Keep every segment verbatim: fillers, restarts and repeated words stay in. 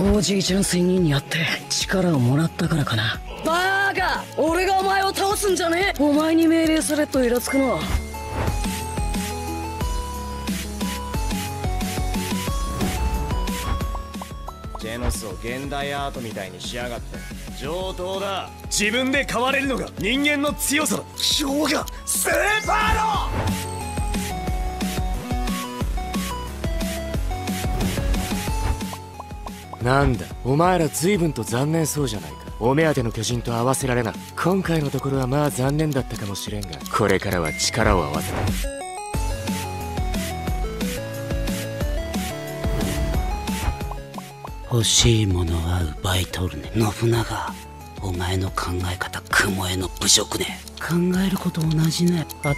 オージー 純粋ににやって力をもらったからかな。バーカ、俺がお前を倒すんじゃねえ。お前に命令されっとイラつくの。ジェノスを現代アートみたいにしやがって。上等だ。自分で変われるのが人間の強さだ。今日がスーパーのなんだ。お前ら随分と残念そうじゃないか。お目当ての巨人と合わせられな。今回のところはまあ残念だったかもしれんが、これからは力を合わせた。欲しいものは奪い取るね。信長、お前の考え方雲への侮辱ね。考えること同じね。あと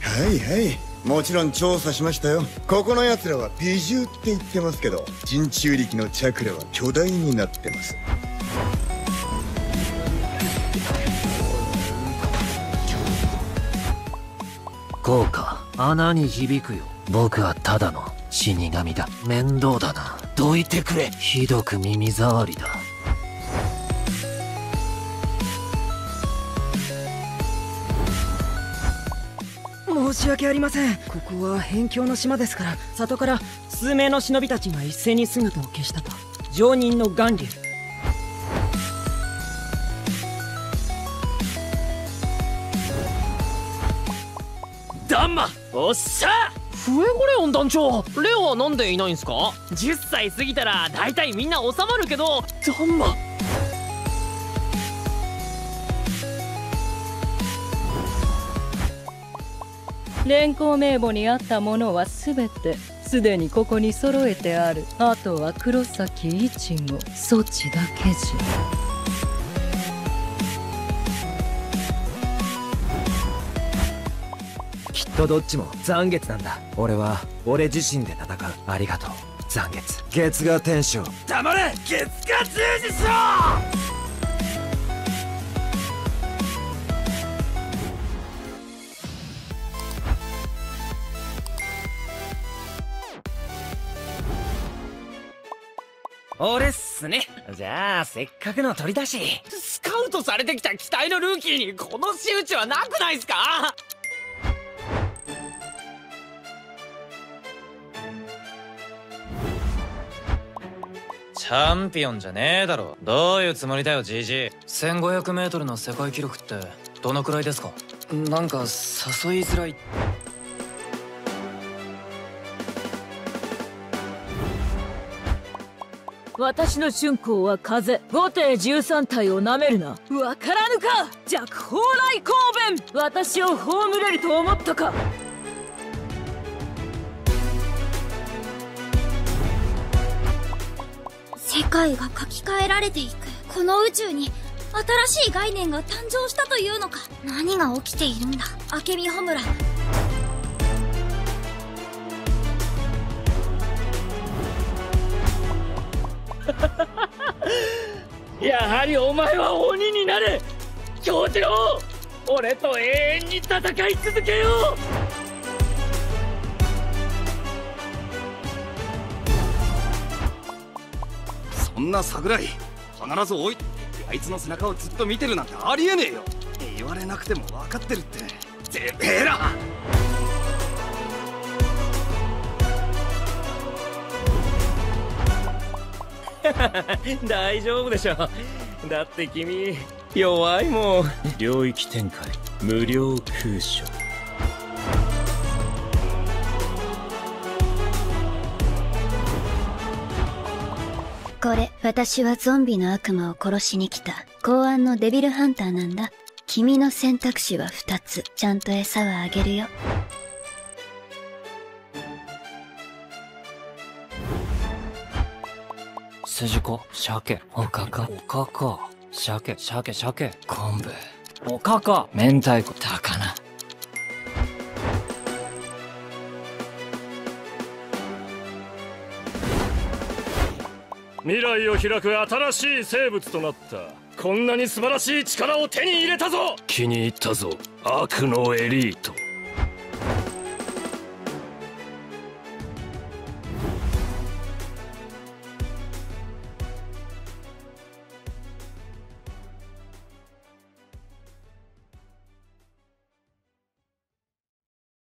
はいはい、もちろん調査しましたよ。ここのやつらは美獣って言ってますけど、人中力のチャクラは巨大になってます。こうか、穴に響くよ。僕はただの死神だ。面倒だな。どいてくれ。ひどく耳障りだ。申し訳ありません。ここは辺境の島ですから、里から数名の忍びたちが一斉に姿を消したと。上人の巌流。ダンマ、おっしゃ。フエゴレオン団長、レオはなんでいないんすか。じゅっさい過ぎたら大体みんな収まるけど。ダンマ。連行名簿にあったものはすべてすでにここに揃えてある。あとは黒崎一護、そっちだけじゃ。きっとどっちも残月なんだ。俺は俺自身で戦う。ありがとう残月。月が天将、黙れ。月が十字しろ。俺っすね。じゃあせっかくの鳥だし。スカウトされてきた期待のルーキーにこの仕打ちはなくないっすか。チャンピオンじゃねえだろ。どういうつもりだよジジイ。せんごひゃくメートルの世界記録ってどのくらいですか。なんか誘いづらい。私の春光は風。五帝十三体をなめるな。わからぬか。弱宝来光弁。私を葬れると思ったか。世界が書き換えられていく。この宇宙に新しい概念が誕生したというのか。何が起きているんだ。明美穂村。やはりお前は鬼になれ京次郎。俺と永遠に戦い続けよう。そんな桜井、必ず追いあいつの背中をずっと見てるなんてありえねえよ。言われなくても分かってるっててめえら。大丈夫でしょ。だって君弱いもん。領域展開無料空所。これ、私はゾンビの悪魔を殺しに来た公安のデビルハンターなんだ。君の選択肢はふたつ。ちゃんと餌はあげるよ。すじこ、鮭、おかか、おかか、鮭、鮭、鮭、昆布、おかか、明太子、高菜。未来を開く新しい生物となった。こんなに素晴らしい力を手に入れたぞ。気に入ったぞ、悪のエリート。